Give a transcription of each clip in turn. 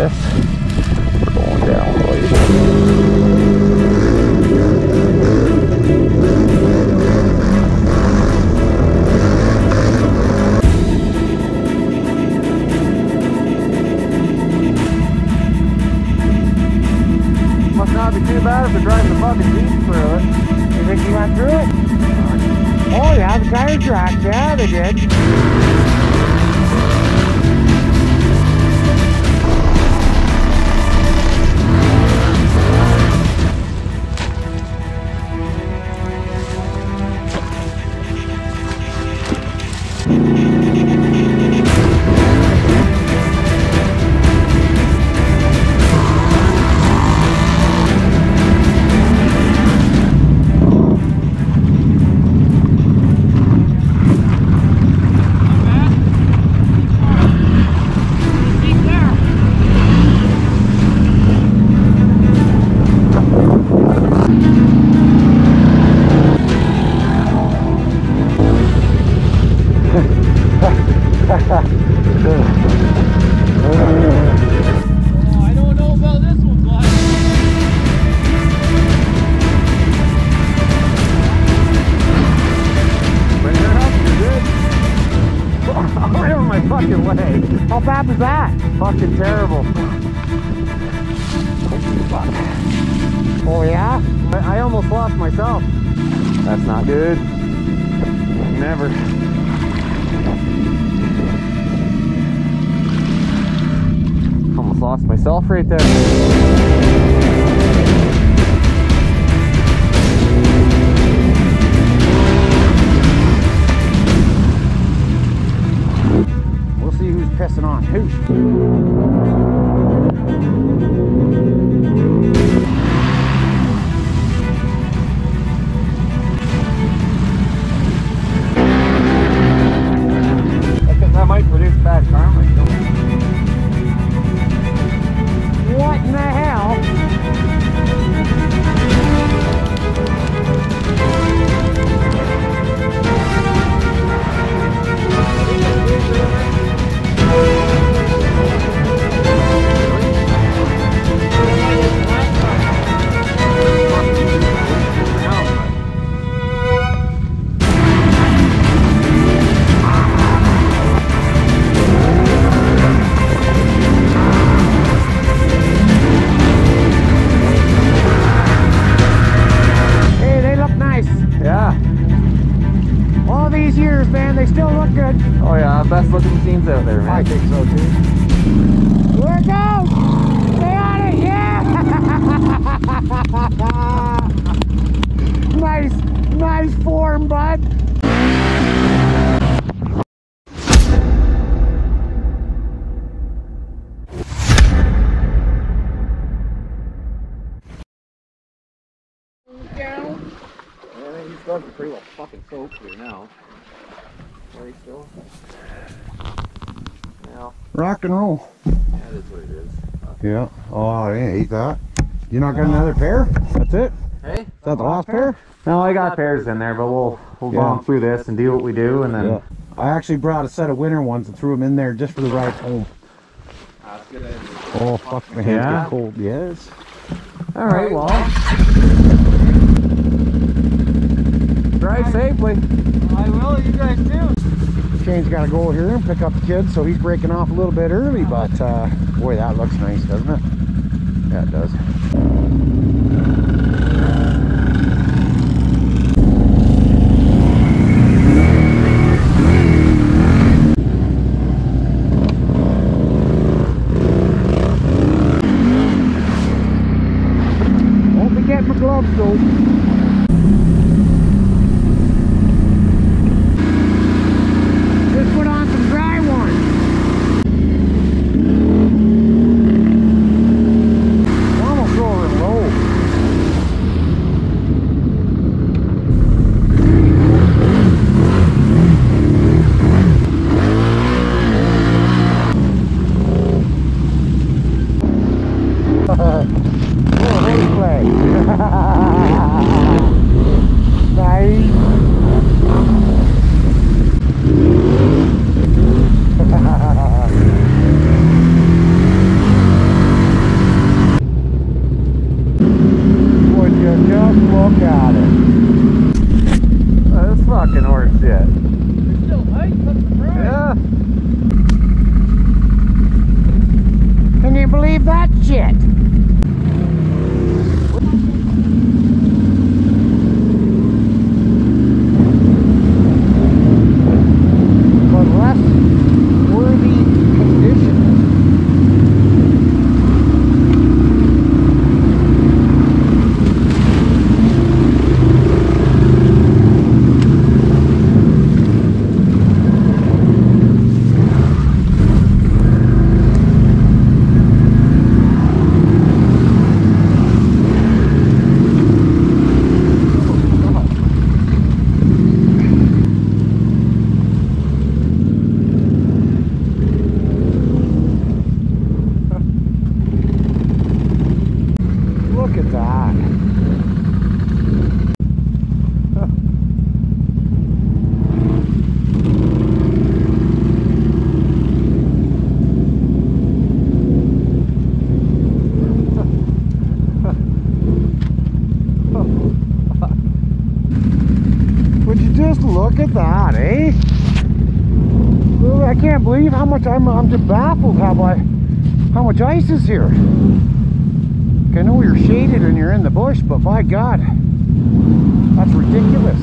left. We're going down the way. Be too bad if we're driving the fucking Jeep through it. You think you went through it? Oh yeah, the tire tracks, yeah they did. Fucking way. How bad was that? Fucking terrible. Oh yeah? I almost lost myself. That's not good. Never. Almost lost myself right there. Pressing on who? That might produce bad karma. What in the hell? Oh yeah, best looking scenes out there, man. I think so too. Work out! Stay on it! Yeah! Nice, nice form, bud. Down. Yeah, I think these dogs are pretty well fucking soaked here now. Right still. Now, rock and roll. Yeah, that's what it is. Yeah. Oh, I ate that. You not got another pair? That's it? Hey? Is that the last pair? No, I got pairs in there, but we'll bomb through this and do what we do, and then. Yeah. I actually brought a set of winter ones and threw them in there just for the ride home. That's good. Oh, fuck, my hands get cold. Yes. All right. Well. Drive safely. I will. You guys do. Shane's got to go here and pick up the kids, so he's breaking off a little bit early, but boy, that looks nice, doesn't it? Yeah, it does. Won't be getting my gloves though. Almost over low. rocking horse yet. It's still light, that's the price. Yeah. Can you believe that shit? Look at that, eh? I can't believe how much I'm just baffled how much ice is here. I know you're shaded and you're in the bush, but by God, that's ridiculous.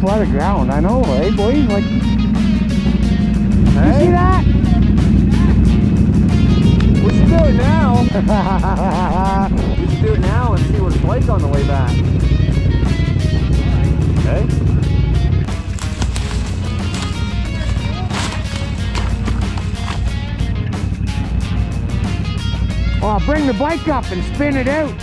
Flat of ground, I know, eh, boys? Like, hey? You see that? We should do it now. We should do it now and see what it's like on the way back. Okay. Well, I'll bring the bike up and spin it out.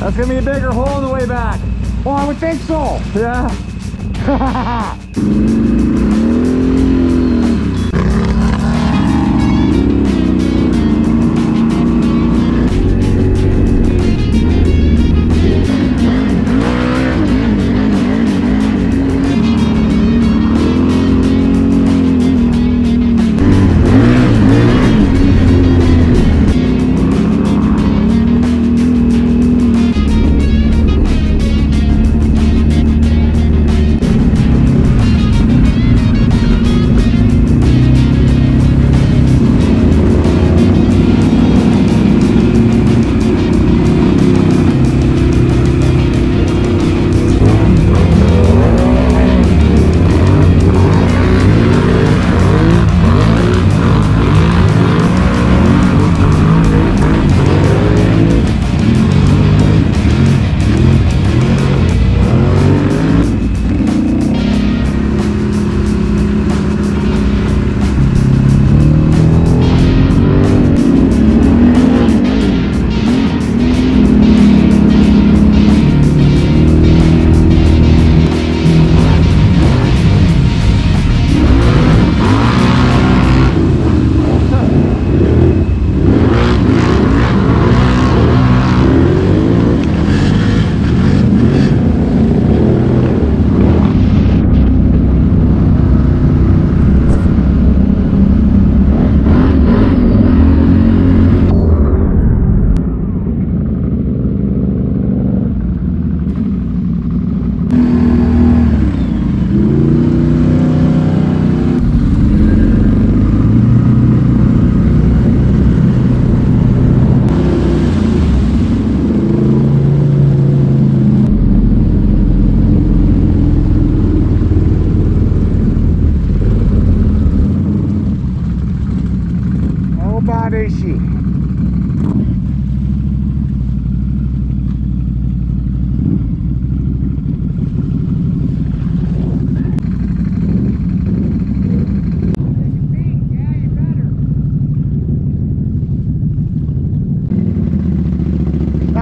That's gonna be a bigger hole on the way back. Oh, I would think so. Yeah.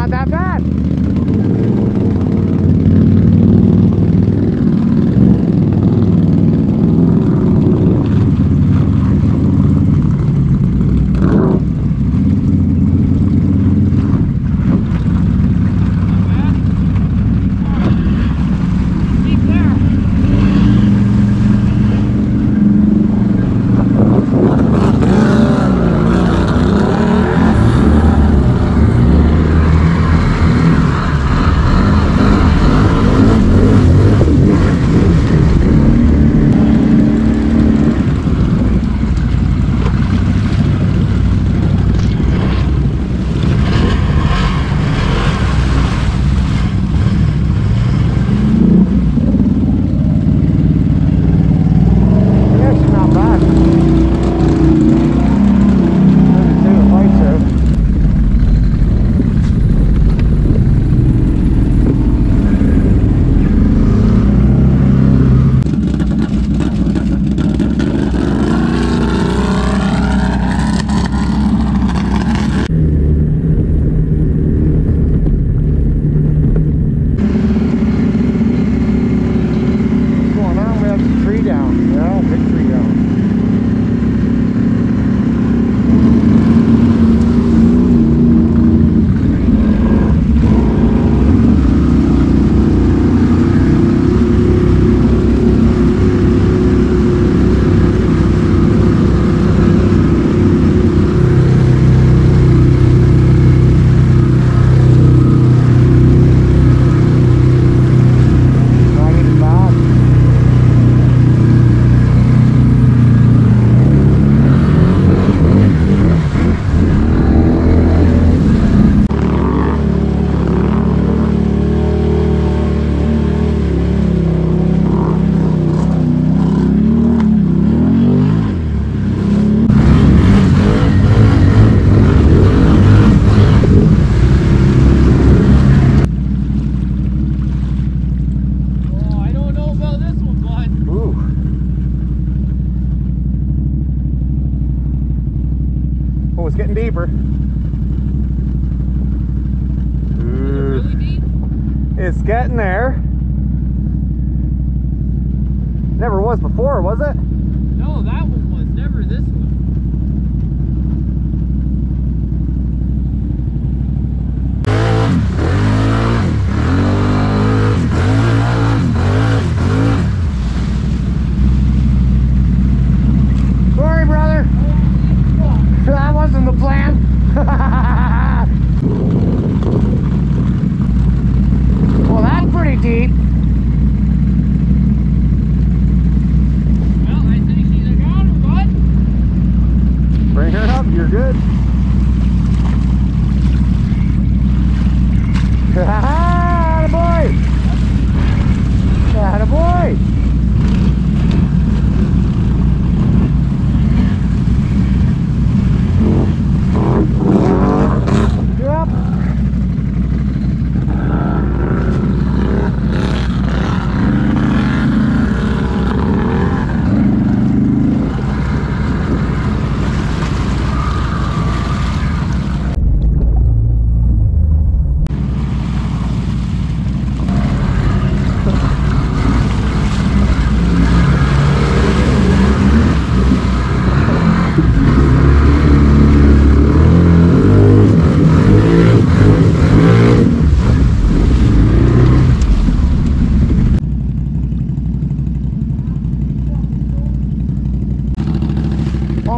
not that bad. It's getting deeper. Is it really deep? It's getting there. Never was before, was it? No, that one was. Never this one.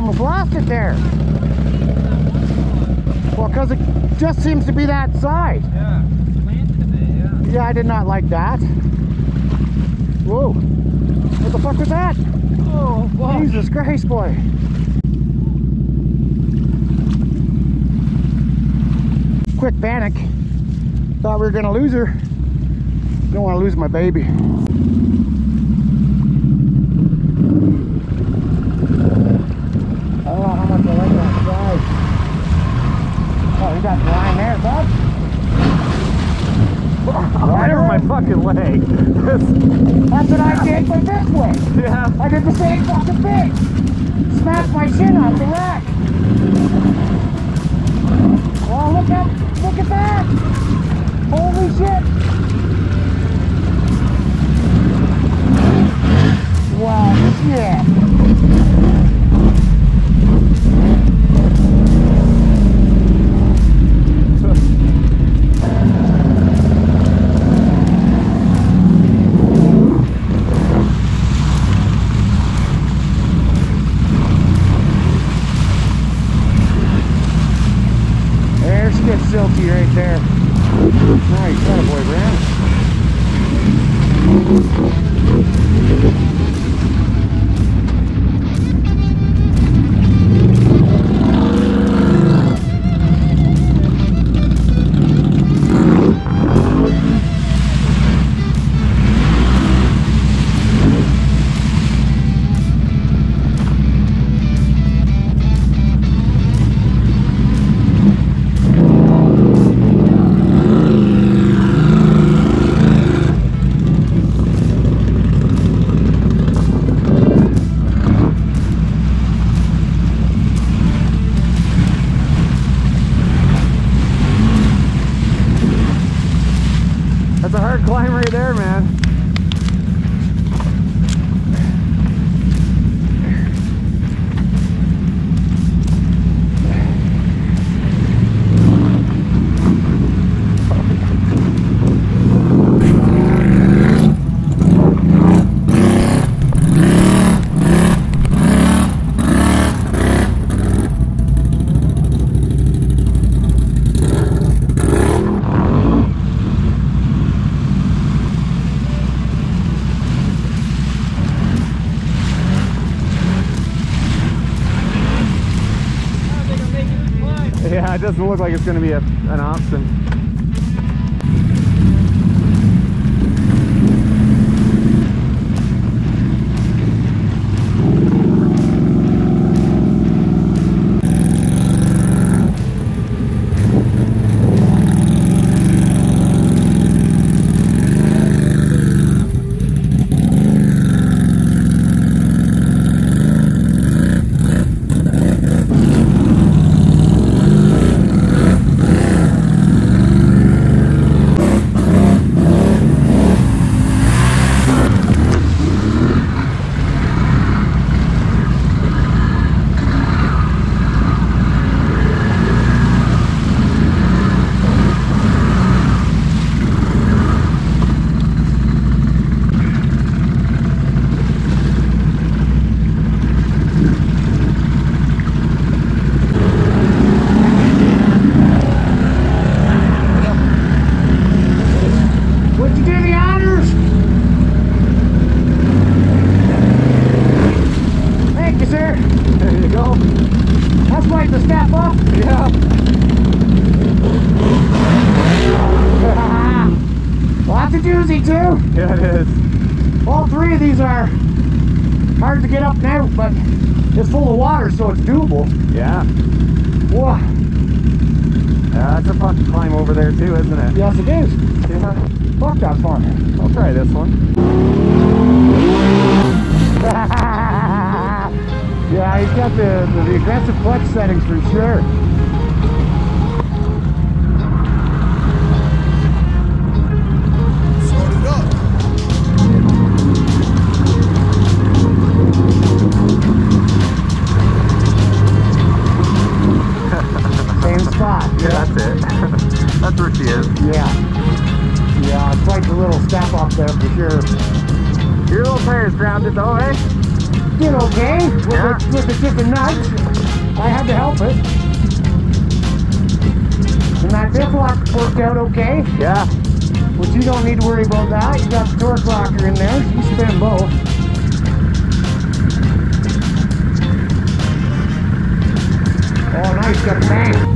Almost lost it there. Well, because it just seems to be that side. Yeah, it landed a bit, yeah. Yeah, I did not like that. Whoa. What the fuck was that? Oh, wow. Jesus Christ, boy. Quick panic. Thought we were going to lose her. Don't want to lose my baby. Got the line there, bud. Right over my fucking leg. That's what I did with this one. Yeah. I did the same fucking thing. Smacked my chin off the rack. Well, look at that. good silky right there. Nice, attaboy, That's a hard climb right there, man. Yeah, it doesn't look like it's going to be an option. Yeah, it is. All three of these are hard to get up now, but it's full of water, so it's doable. Yeah. Whoa. Yeah, that's a fun climb over there too, isn't it? Yes, it is. Yeah. Fuck, that's fun. I'll try this one. Yeah, he's got the aggressive clutch settings for sure. That's where she is. Yeah. Yeah, it's like a little step off there for sure. Your little tire is grounded though, eh? Did okay with the chicken nuts. I had to help it. And that diff lock worked out okay. Yeah. But you don't need to worry about that. You got the torque rocker in there. You spin both. Oh, nice. Got a bang.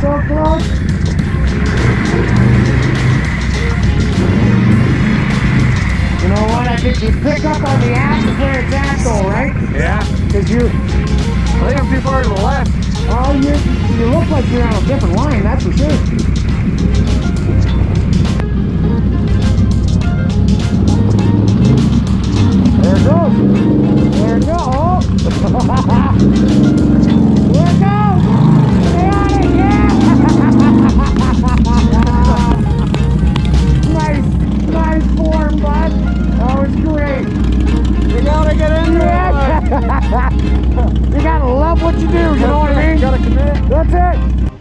So close. You know what? I think you pick up on the ass is where it's at though, right? Yeah. Because you... I think I'm too far to the left. Oh, you look like you're on a different line, that's for sure. There it goes. There it goes. You gotta love what you do, you know what I mean? You gotta commit. That's it.